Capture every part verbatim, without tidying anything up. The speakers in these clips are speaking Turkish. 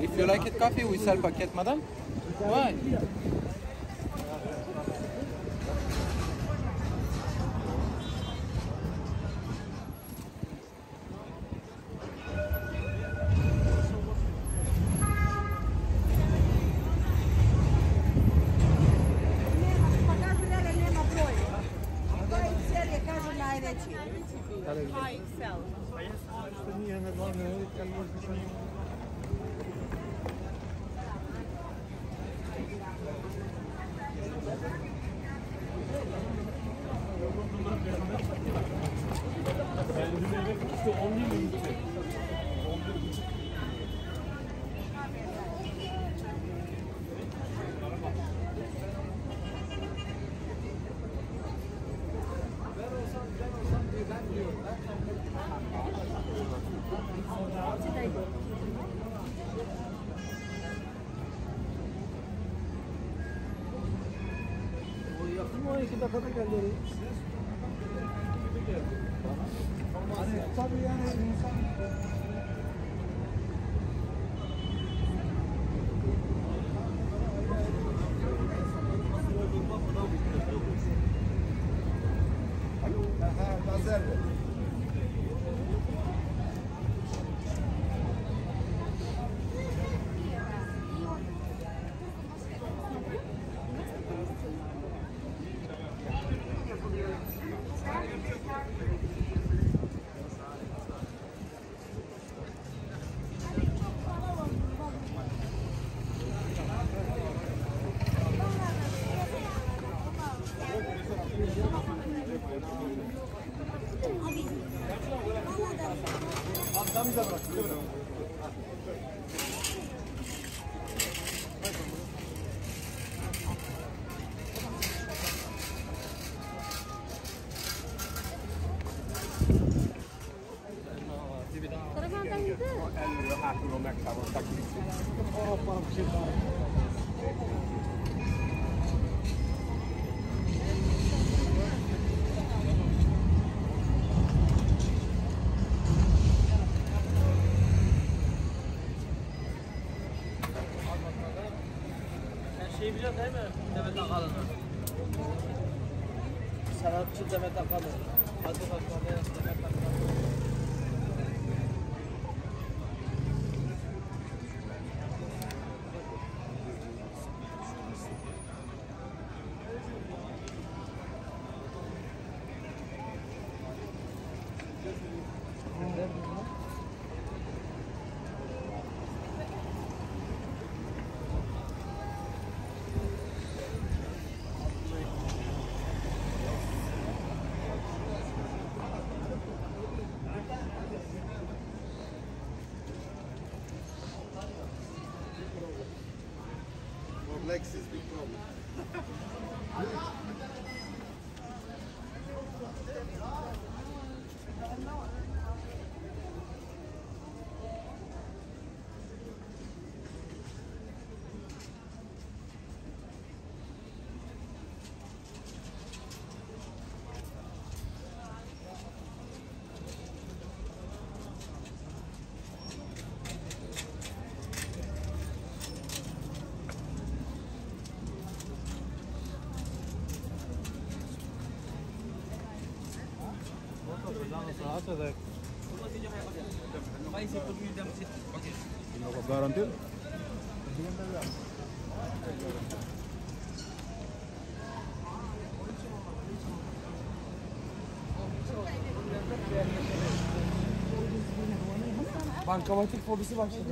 If you like it coffee, we sell packet, madam. Why? Şey biliyor değil mi? Demet Akalın. Sanatçı Demet Akalın. Hadi bakalım. Demet Akalın. Lex is big problem. هذاك bankamatik polisi başladı.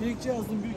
Büyükçe yazdım, büyük.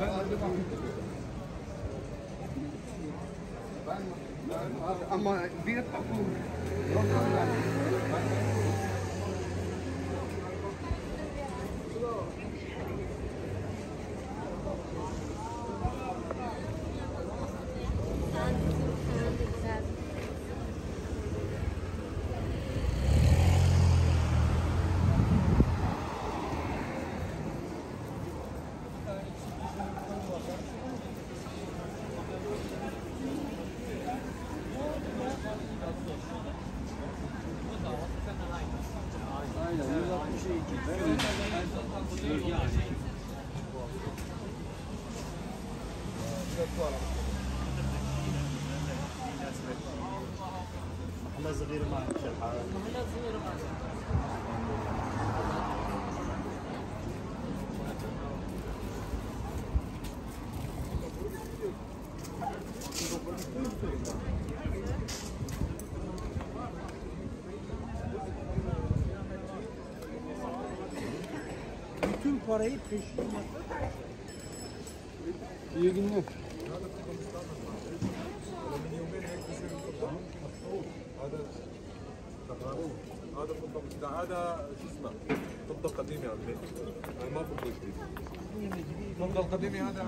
Ben de ama bir takım bakanlar محلة صغيرة ما عندش الحال محلة صغيرة ما عندش bütün parayı peşin. İyi günler. هذا هذا فضة مستعملة هذا شو اسمه فضة قديمة يا عمي ما فضة جديد فضة القديمة هذا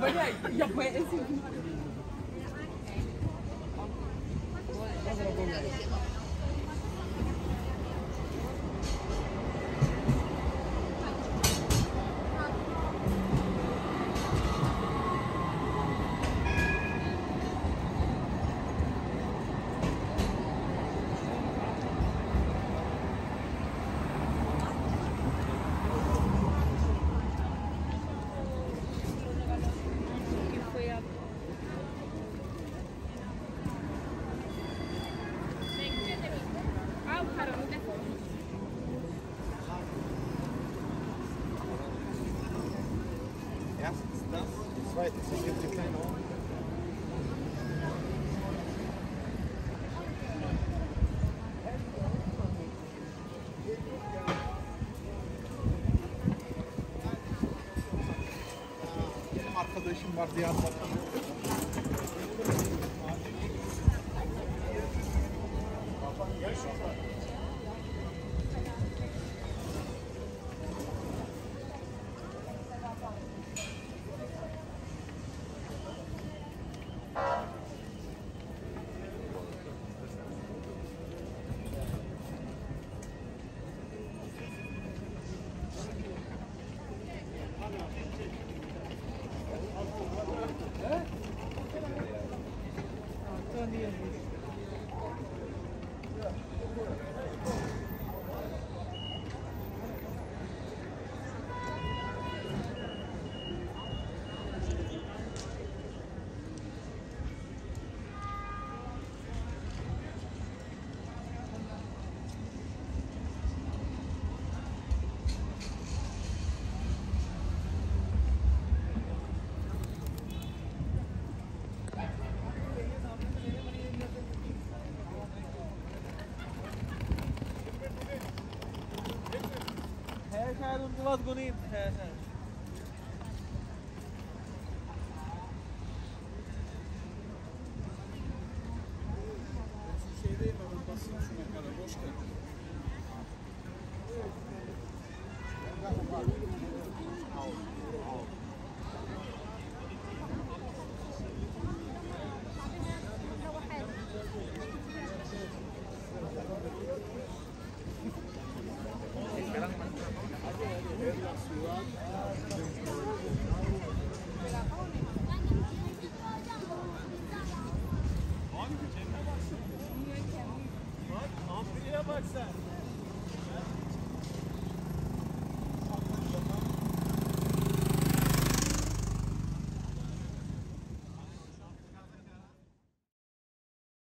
arkadaşım var diye anlattım. لا تقولين بخير What's that?